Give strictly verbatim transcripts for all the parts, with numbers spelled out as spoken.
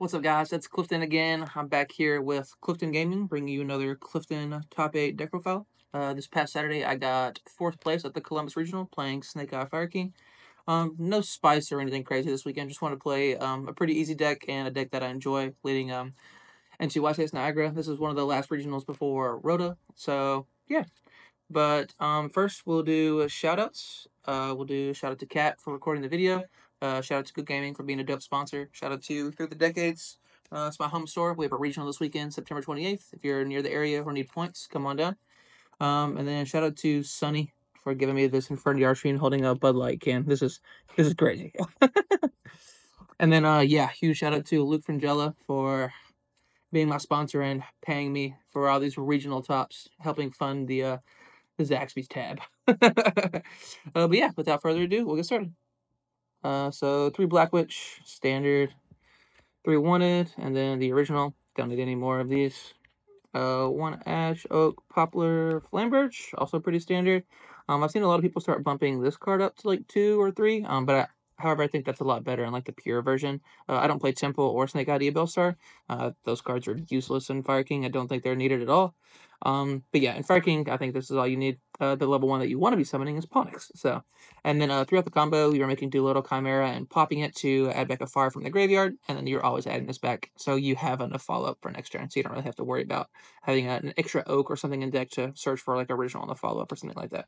What's up, guys? It's Clifton again. I'm back here with Clifton Gaming, bringing you another Clifton Top eight deck profile. Uh, this past Saturday, I got fourth place at the Columbus Regional, playing Snake Eye Fire King. Um, no spice or anything crazy this weekend. Just want to play um, a pretty easy deck and a deck that I enjoy, leading um, N C Y Niagara. This is one of the last regionals before Rota, so yeah. But um, first, we'll do shout-outs. Uh, we'll do a shout-out to Kat for recording the video. Uh, shout out to Good Gaming for being a dope sponsor. Shout out to Through the Decades. Uh, it's my home store. We have a regional this weekend, September twenty-eighth. If you're near the area or need points, come on down. Um, and then shout out to Sonny for giving me this in front of the archery and holding a Bud Light can. This is this is crazy. And then uh, yeah, huge shout out to Luke Frangella for being my sponsor and paying me for all these regional tops, helping fund the uh, the Zaxby's tab. uh, but yeah, without further ado, we'll get started. Uh, so three Black Witch, standard, three wanted, and then the original. Don't need any more of these. Uh, one Ash, Oak, Poplar, Flame Birch, also pretty standard. Um, I've seen a lot of people start bumping this card up to like two or three. Um, but I, however, I think that's a lot better in like the pure version. Uh, I don't play Temple or Snake Eye Yubel Star. Uh, those cards are useless in Fire King. I don't think they're needed at all. Um, but yeah, in Fire King, I think this is all you need. Uh, the level one that you want to be summoning is Ponix. So, and then uh, throughout the combo, you're making Doolittle Chimera and popping it to add back a fire from the graveyard, and then you're always adding this back, so you have enough follow-up for next turn, so you don't really have to worry about having an extra Oak or something in deck to search for like original on the follow-up or something like that.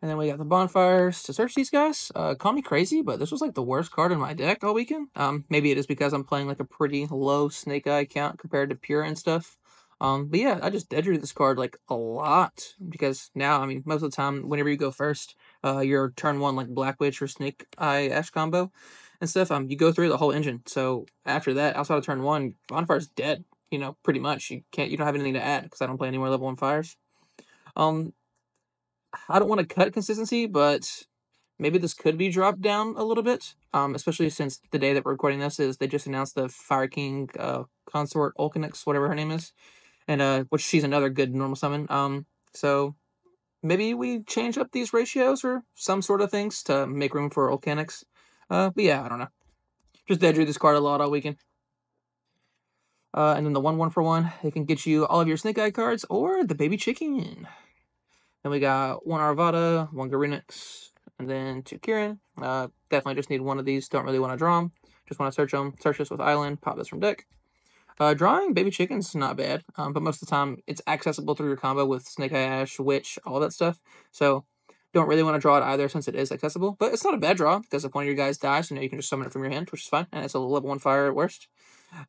And then we got the bonfires to search these guys. Uh, call me crazy, but this was like the worst card in my deck all weekend. Um, maybe it is because I'm playing like a pretty low Snake Eye count compared to pure and stuff. Um, but yeah, I just dead drew this card like a lot because now, I mean, most of the time, whenever you go first, uh, your turn one like Black Witch or Snake Eye Ash combo and stuff, um, you go through the whole engine. So after that, outside of turn one, bonfire's dead. You know, pretty much. You can't. You don't have anything to add because I don't play any more level one fires. Um. I don't want to cut consistency, but maybe this could be dropped down a little bit, um, especially since the day that we're recording this is they just announced the Fire King uh, consort, Olcanix, whatever her name is, and uh, which she's another good normal summon. Um, so maybe we change up these ratios or some sort of things to make room for Olcanix. Uh, but yeah, I don't know. Just dead drew this card a lot all weekend. Uh, and then the one one for one, it can get you all of your Snake Eye cards or the baby chicken. Then we got one Arvata, one Garunix, and then two Kieran. Uh, definitely just need one of these. Don't really want to draw them. Just want to search them. Search this with Island. Pop this from deck. Uh, drawing baby chickens not bad, um, but most of the time it's accessible through your combo with Snake Eye Ash, Witch, all that stuff. So don't really want to draw it either since it is accessible. But it's not a bad draw because if one of your guys dies, you know you can just summon it from your hand, which is fine. And it's a level one fire at worst.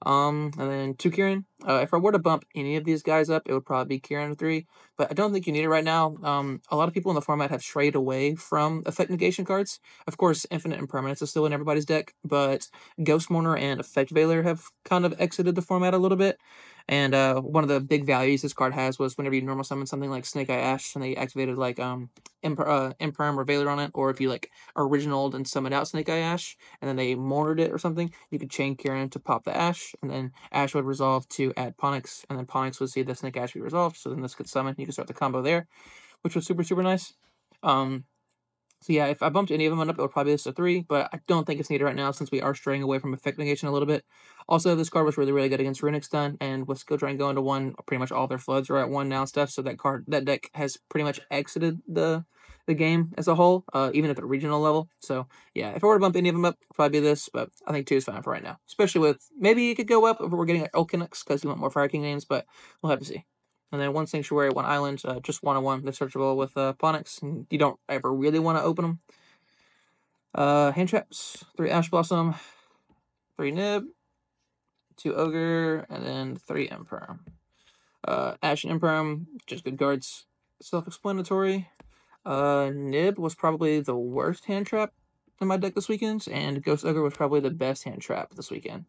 Um, and then two Kieran. Uh, if I were to bump any of these guys up, it would probably be Kieran three, but I don't think you need it right now. Um, a lot of people in the format have strayed away from effect negation cards. Of course, Infinite Impermanence is still in everybody's deck, but Ghost Mourner and Effect Veiler have kind of exited the format a little bit. And uh, one of the big values this card has was whenever you normal summon something like Snake Eye Ash and they activated like um Imper uh, Imperm or Veiler on it, or if you like originaled and summoned out Snake Eye Ash and then they mournered it or something, you could chain Kieran to pop the Ash, and then Ash would resolve to add Ponix, and then Ponix would see the Snake Ash be resolved, so then this could summon. You could start the combo there, which was super, super nice. Um, so yeah, if I bumped any of them up, it would probably be just a three, but I don't think it's needed right now since we are straying away from effect negation a little bit. Also, this card was really, really good against Runic Stun, and with Skill Drain going to one, pretty much all their floods are at one now and stuff, so that card, that deck has pretty much exited the the game as a whole, uh, even at the regional level. So yeah, if I were to bump any of them up, it'd probably be this, but I think two is fine for right now. Especially with, maybe it could go up if we're getting Olcanix because we want more Fire King names, but we'll have to see. And then one Sanctuary, one Island, uh, just one on one. They're searchable with uh, Ponix, and you don't ever really want to open them. Uh, hand traps, three Ash Blossom, three Nib, two Ogre, and then three Imperm. Uh, Ash and Imperm, just good cards. Self-explanatory. Uh, Nib was probably the worst hand trap in my deck this weekend, and Ghost Ogre was probably the best hand trap this weekend.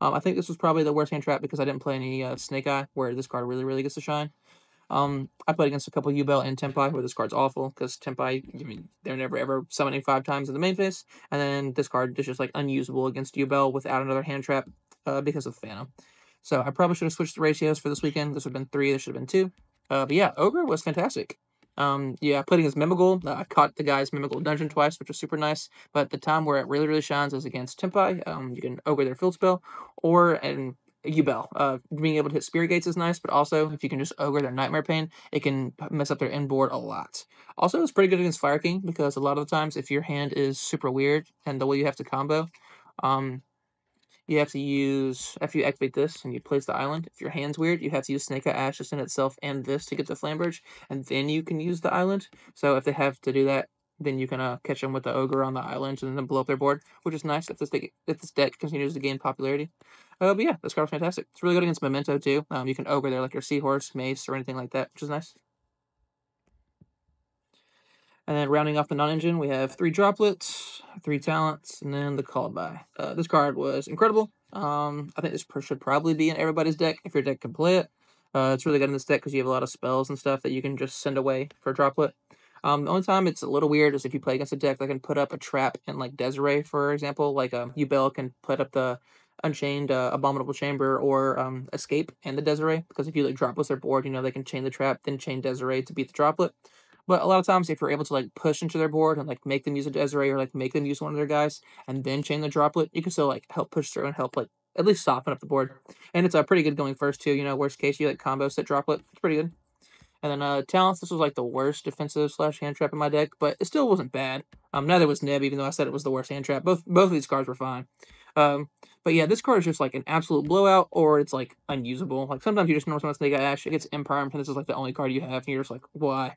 Um, I think this was probably the worst hand trap because I didn't play any uh, Snake Eye, where this card really, really gets to shine. Um, I played against a couple Yubel and Tempai, where this card's awful, because Tempai, I mean, they're never ever summoning five times in the main phase, and then this card is just, like, unusable against Yubel without another hand trap uh, because of Phantom. So I probably should have switched the ratios for this weekend. This would have been three, this should have been two. Uh, but yeah, Ogre was fantastic. Um, yeah, I played against Mimigul. Uh, I caught the guy's Mimigul dungeon twice, which was super nice. But the time where it really, really shines is against Tempai. Um, you can ogre their field spell, or and Yubel. Uh, being able to hit Spirit Gates is nice, but also if you can just ogre their Nightmare Pain, it can mess up their end board a lot. Also, it's pretty good against Fire King, because a lot of the times if your hand is super weird and the way you have to combo, um, you have to use, after you activate this and you place the island, if your hand's weird, you have to use Snake Eye Ash just in itself and this to get the Flame Bridge, and then you can use the island. So if they have to do that, then you can uh, catch them with the ogre on the island and then blow up their board, which is nice if this deck, if this deck continues to gain popularity. Uh, but yeah, this card's fantastic. It's really good against Memento too. Um, you can ogre there like your Seahorse, Mace, or anything like that, which is nice. And then rounding off the non-engine, we have three droplets, three talents, and then the called by. Uh, this card was incredible. Um, I think this should probably be in everybody's deck if your deck can play it. Uh, it's really good in this deck because you have a lot of spells and stuff that you can just send away for a droplet. Um, the only time it's a little weird is if you play against a deck that can put up a trap in, like, Desiree, for example. Like, um, Yubel can put up the Unchained uh, Abominable Chamber or um, Escape and the Desiree. Because if you, like, droplets their board, you know, they can chain the trap, then chain Desiree to beat the droplet. But a lot of times, if you're able to, like, push into their board and, like, make them use a Desiree or, like, make them use one of their guys and then chain the droplet, you can still, like, help push through and help, like, at least soften up the board. And it's uh, pretty good going first, too. You know, worst case, you, like, combo set droplet. It's pretty good. And then uh, Talents, this was like the worst defensive slash hand trap in my deck, but it still wasn't bad. Um, neither was Nib, even though I said it was the worst hand trap. Both both of these cards were fine. Um, but yeah, this card is just like an absolute blowout, or it's like unusable. Like sometimes you just know someone's Snake Eye Ash, it gets Impermanence, and this is like the only card you have, and you're just like, why?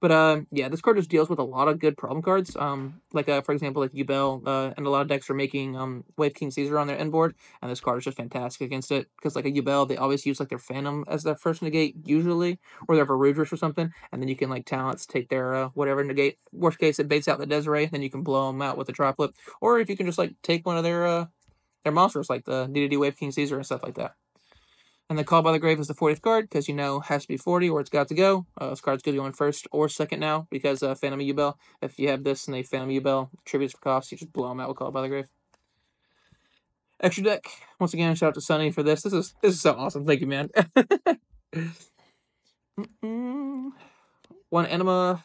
But uh, yeah, this card just deals with a lot of good problem cards. Um, like uh, for example, like Yubel, uh, and a lot of decks are making um Wave King Caesar on their end board, and this card is just fantastic against it. Because like a Yubel, they always use like their Phantom as their first negate usually, or their Verudris or something, and then you can like Talents take their uh, whatever negate. Worst case, it baits out the Desiree, then you can blow them out with a droplet, or if you can just like take one of their uh their monsters like the D D D Wave King Caesar and stuff like that. And the Call by the Grave is the fortieth card, because you know it has to be forty or it's got to go. Uh, this card's good going first or second now, because uh, Phantom of Yubel, if you have this and they Phantom of Yubel, tributes for cost, you just blow them out with Call by the Grave. Extra deck. Once again, shout out to Sunny for this. This is this is so awesome. Thank you, man. mm-mm. One Enema,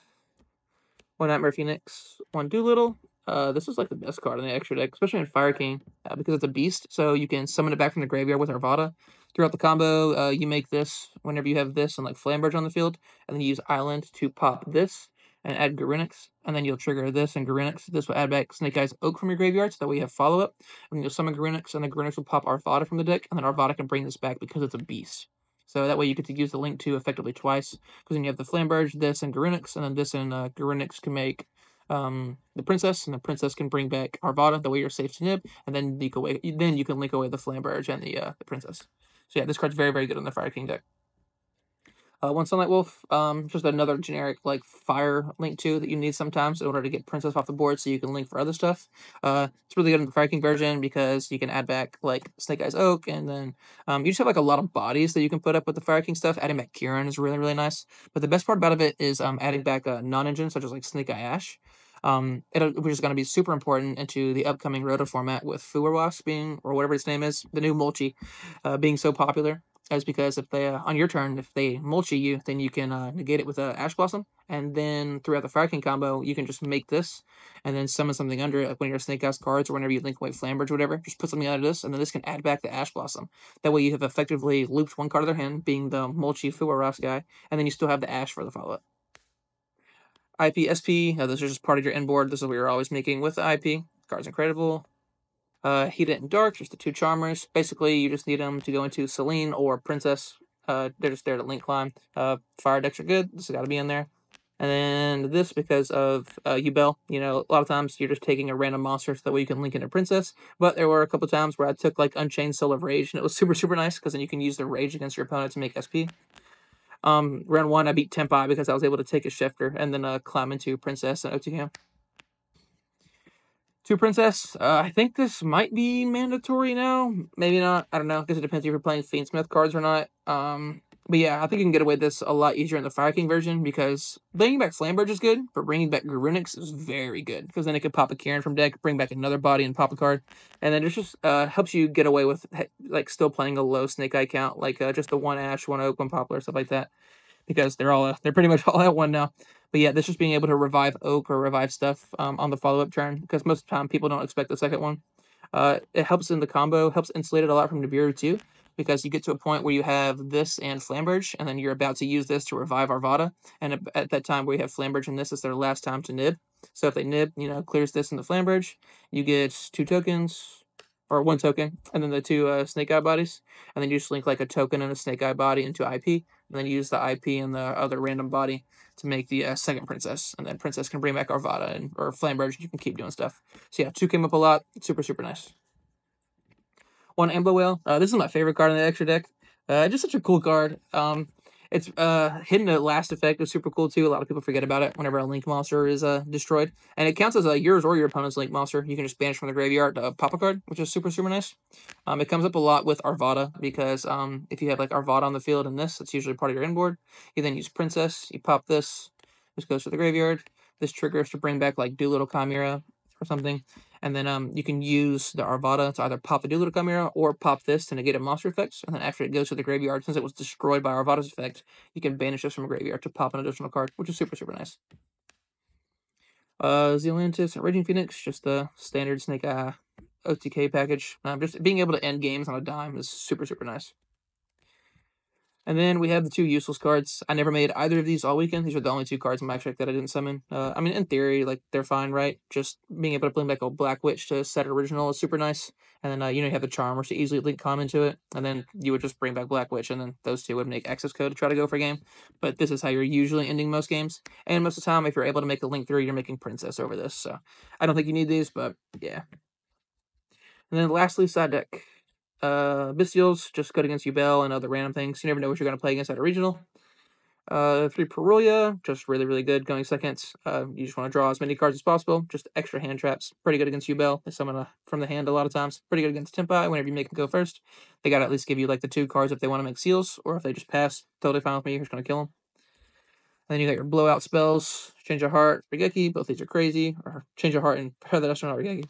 one Nightmare Phoenix, one Doolittle. Uh, this is like the best card in the extra deck, especially in Fire King, uh, because it's a beast, so you can summon it back from the graveyard with Arvata. Throughout the combo, uh, you make this whenever you have this and like Flame Bridge on the field, and then you use Island to pop this and add Garunix, and then you'll trigger this and Garunix. This will add back Snake Eye's Oak from your graveyard, so that way you have follow-up, and you'll summon Garunix, and the Garunix will pop Arvata from the deck, and then Arvata can bring this back because it's a beast. So that way you get to use the link to effectively twice, because then you have the Flame Bridge, this, and Garunix, and then this and uh, Garunix can make Um, the princess, and the princess can bring back Arvata. The way you're safe to Nib, and then you can away, then you can link away the Flame Barrage and the uh, the princess. So yeah, this card's very very good on the Fire King deck. Uh, one Sunlight Wolf, um, just another generic like fire link two that you need sometimes in order to get princess off the board, so you can link for other stuff. Uh, it's really good in the Fire King version because you can add back like Snake Eye's Oak, and then um, you just have like a lot of bodies that you can put up with the Fire King stuff. Adding back Kieran is really really nice, but the best part about it is um adding back a uh, non-engine such as like Snake Eye Ash. Um, it, which is going to be super important into the upcoming Rota format with Fuerwas being, or whatever its name is, the new Mulchi, uh, being so popular. That's because if they, uh, on your turn, if they Mulchi you, then you can uh, negate it with uh, Ash Blossom, and then throughout the Fire King combo, you can just make this, and then summon something under it, like when you're Snake Eyes cards, or whenever you link away Flame Bridge or whatever, just put something under this, and then this can add back the Ash Blossom. That way you have effectively looped one card of their hand, being the Mulchi Fuerwas guy, and then you still have the Ash for the follow-up. I P S P, uh, this is just part of your end board. This is what you're always making with the I P. Card's incredible. Uh, Heat It and Dark, just the two Charmers. Basically, you just need them to go into Selene or Princess. Uh, they're just there to link climb. Uh, fire decks are good. This has got to be in there. And then this, because of uh, Yubel, you know, a lot of times you're just taking a random monster so that way you can link into Princess. But there were a couple times where I took, like, Unchained Soul of Rage, and it was super, super nice because then you can use the Rage against your opponent to make S P. Um, round one, I beat Tempai because I was able to take a Shifter and then uh, climb into Princess and O two him. Two Princess, uh, I think this might be mandatory now. Maybe not. I don't know. I guess it depends if you're playing Fiendsmith cards or not. Um, but yeah, I think you can get away with this a lot easier in the Fire King version because bringing back Flame Bridge is good, but bringing back Garunix is very good because then it could pop a Kieran from deck, bring back another body and pop a card. And then it just uh, helps you get away with like still playing a low Snake Eye count, like uh, just the one Ash, one Oak, one Poplar, stuff like that. because they're all they're pretty much all at one now. But yeah, this just being able to revive Oak or revive stuff um, on the follow-up turn, because most of the time people don't expect the second one. Uh, it helps in the combo, helps insulate it a lot from Nibiru too, because you get to a point where you have this and Flamberge, and then you're about to use this to revive Arvata, and at that time where you have Flamberge and this is their last time to nib. So if they nib, you know, clears this in the Flamberge, you get two tokens, or one token, and then the two uh, Snake Eye bodies, and then you just link like a token and a Snake Eye body into I P, and then you use the I P and the other random body to make the uh, second Princess, and then Princess can bring back Arvata and, or Flamberge, and you can keep doing stuff. So yeah, two came up a lot, super, super nice. One Ambler Whale, uh, this is my favorite card in the extra deck, uh, just such a cool card. Um, It's uh, hidden at last effect is super cool too. A lot of people forget about it whenever a Link monster is uh, destroyed. And it counts as a yours or your opponent's Link monster. You can just banish from the graveyard to pop a card, which is super, super nice. Um, it comes up a lot with Arvata because um, if you have like Arvata on the field and this, it's usually part of your inboard. You then use Princess, you pop this, this goes to the graveyard. This triggers to bring back like Doolittle Chimera or something. And then um, you can use the Arvata to either pop the Doolittle Chimera or pop this to negate a monster effect. And then after it goes to the graveyard, since it was destroyed by Arvata's effect, you can banish this from a graveyard to pop an additional card, which is super, super nice. Uh, Zealantis and Raging Phoenix, just the standard Snake Eye O T K package. Um, just being able to end games on a dime is super, super nice. And then we have the two useless cards. I never made either of these all weekend. These are the only two cards in my trick that I didn't summon. Uh, I mean, in theory, like, they're fine, right? Just being able to bring back a Black Witch to set original is super nice. And then, uh, you know, you have the Charmer to easily link common to it. And then you would just bring back Black Witch, and then those two would make access code to try to go for a game. But this is how you're usually ending most games. And most of the time, if you're able to make a link through, you're making Princess over this. So I don't think you need these, but yeah. And then lastly, side deck. Uh, Bestials, just good against Yubel and other random things. You never know what you're going to play against at a regional. Uh, three Perulia, just really, really good going second. Uh, you just want to draw as many cards as possible. Just extra hand traps. Pretty good against Yubel. They summon from the hand a lot of times. Pretty good against Tempai whenever you make them go first. They got to at least give you like the two cards if they want to make seals, or if they just pass, totally fine with me. You're just going to kill them. And then you got your blowout spells, Change of Heart, Regeki. Both these are crazy. Or Change of Heart and Feather Duster, not Regeki.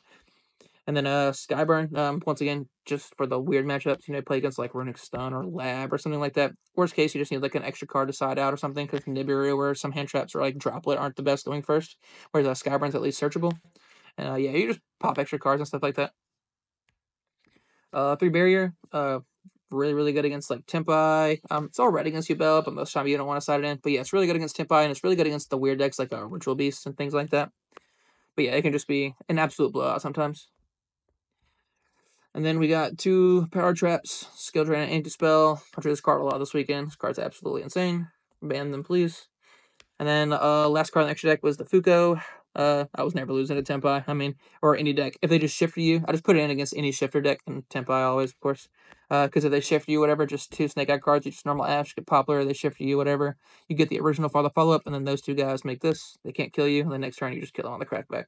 And then uh, Skyburn, um, once again, just for the weird matchups, you know, play against like Runix Stun or Lab or something like that. Worst case, you just need like an extra card to side out or something, because Nibiru or some hand traps or like Droplet aren't the best going first, whereas uh, Skyburn's at least searchable. And uh, yeah, you just pop extra cards and stuff like that. Uh, three Barrier, uh, really, really good against like Tempai. Um, it's all right against Yubel, but most of the time you don't want to side it in. But yeah, it's really good against Tempai, and it's really good against the weird decks like uh, Ritual Beasts and things like that. But yeah, it can just be an absolute blowout sometimes. And then we got two Power Traps, Skill Drain and Anti-Spell. I drew this card a lot this weekend. This card's absolutely insane. Ban them, please. And then uh, last card in the extra deck was the Fuko. Uh, I was never losing to Tempai, I mean, or any deck. If they just shifter you, I just put it in against any shifter deck, and Tempai always, of course. Because uh, if they shift you, whatever, just two Snake Eye cards, you just normal Ash, get Poplar, they shift you, whatever. You get the original for the follow-up, and then those two guys make this. They can't kill you, and the next turn you just kill them on the crackback.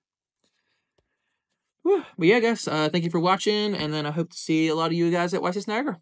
But yeah, guys, uh, thank you for watching, and then I hope to see a lot of you guys at N C Y Niagara.